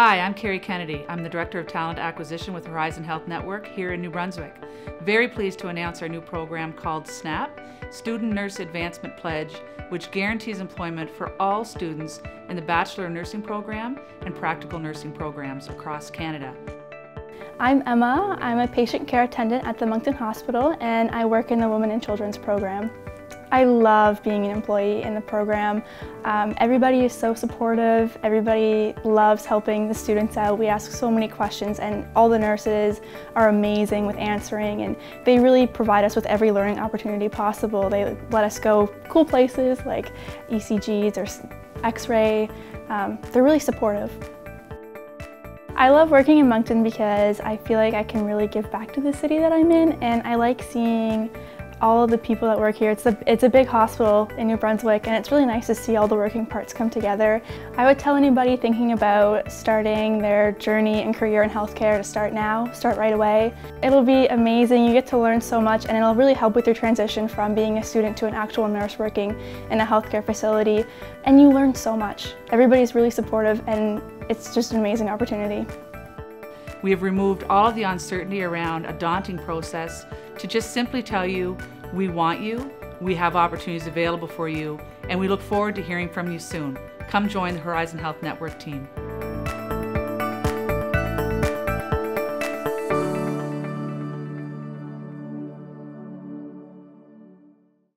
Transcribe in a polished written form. Hi, I'm Carrie Kennedy. I'm the Director of Talent Acquisition with Horizon Health Network here in New Brunswick. Very pleased to announce our new program called SNAP, Student Nurse Advancement Pledge, which guarantees employment for all students in the Bachelor of Nursing program and practical nursing programs across Canada. I'm Emma. I'm a patient care attendant at the Moncton Hospital and I work in the Women and Children's program. I love being an employee in the program. Everybody is so supportive. Everybody loves helping the students out. We ask so many questions and all the nurses are amazing with answering, and they really provide us with every learning opportunity possible. They let us go cool places like ECGs or X-ray. They're really supportive. I love working in Moncton because I feel like I can really give back to the city that I'm in, and I like seeing all of the people that work here. It's a big hospital in New Brunswick, and it's really nice to see all the working parts come together. I would tell anybody thinking about starting their journey and career in healthcare to start now, start right away. It'll be amazing. You get to learn so much, and it'll really help with your transition from being a student to an actual nurse working in a healthcare facility. And you learn so much. Everybody's really supportive, and it's just an amazing opportunity. We have removed all of the uncertainty around a daunting process to just simply tell you, we want you, we have opportunities available for you, and we look forward to hearing from you soon. Come join the Horizon Health Network team.